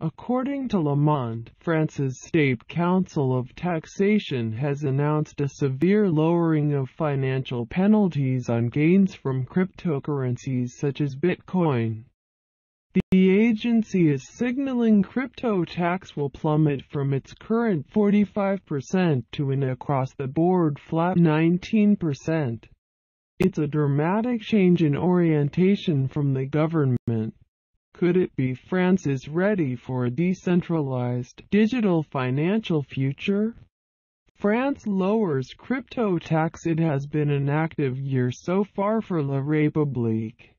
According to Lamont, France's State Council of Taxation has announced a severe lowering of financial penalties on gains from cryptocurrencies such as Bitcoin. The agency is signaling crypto tax will plummet from its current 45% to an across-the-board flat 19%. It's a dramatic change in orientation from the government. Could it be France is ready for a decentralized, digital financial future? France lowers crypto tax. It has been an active year so far for La République.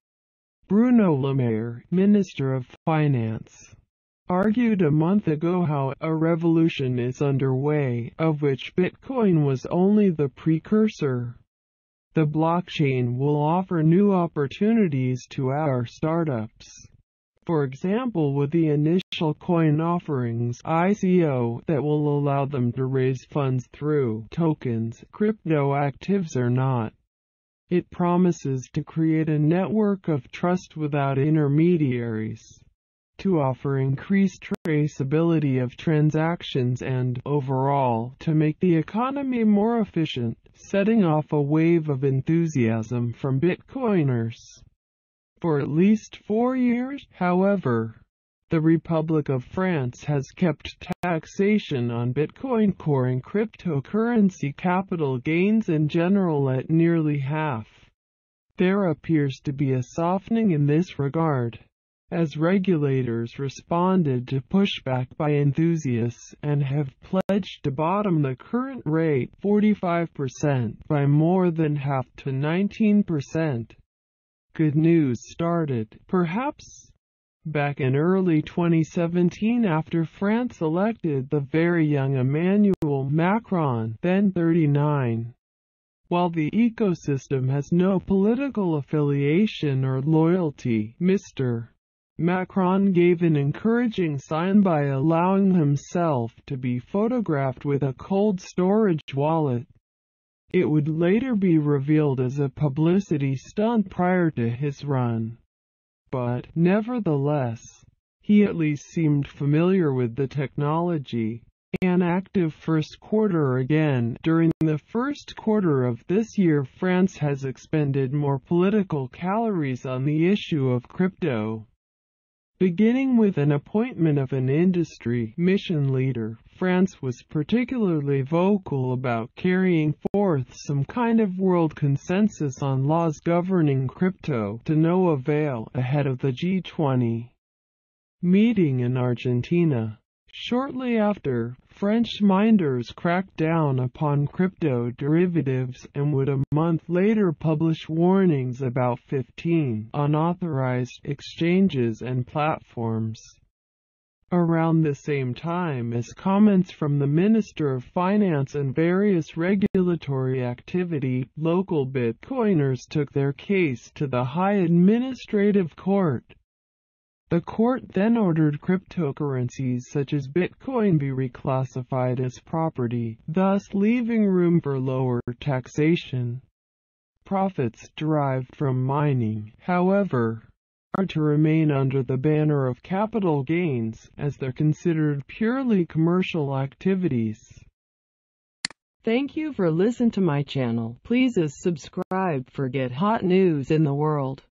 Bruno Le Maire, Minister of Finance, argued a month ago how a revolution is underway, of which Bitcoin was only the precursor. The blockchain will offer new opportunities to our startups. For example, with the initial coin offerings (ICO) that will allow them to raise funds through tokens, crypto actives or not. It promises to create a network of trust without intermediaries, to offer increased traceability of transactions and, overall, to make the economy more efficient, setting off a wave of enthusiasm from Bitcoiners. For at least 4 years, however, the Republic of France has kept taxation on Bitcoin Core and cryptocurrency capital gains in general at nearly half. There appears to be a softening in this regard, as regulators responded to pushback by enthusiasts and have pledged to bottom the current rate 45% by more than half to 19%. Good news started, perhaps, back in early 2017 after France elected the very young Emmanuel Macron, then 39. While the ecosystem has no political affiliation or loyalty, Mr. Macron gave an encouraging sign by allowing himself to be photographed with a cold storage wallet. It would later be revealed as a publicity stunt prior to his run. But, nevertheless, he at least seemed familiar with the technology. An active first quarter again. During the first quarter of this year, France has expended more political calories on the issue of crypto. Beginning with an appointment of an industry mission leader, France was particularly vocal about carrying forth some kind of world consensus on laws governing crypto, to no avail, ahead of the G20 meeting in Argentina. Shortly after, French miners cracked down upon crypto derivatives and would a month later publish warnings about 15 unauthorized exchanges and platforms. Around the same time as comments from the Minister of Finance and various regulatory activity, local Bitcoiners took their case to the High Administrative Court. The court then ordered cryptocurrencies such as Bitcoin be reclassified as property, thus leaving room for lower taxation. Profits derived from mining, however, are to remain under the banner of capital gains, as they're considered purely commercial activities. Thank you for listening to my channel. Please subscribe for get hot news in the world.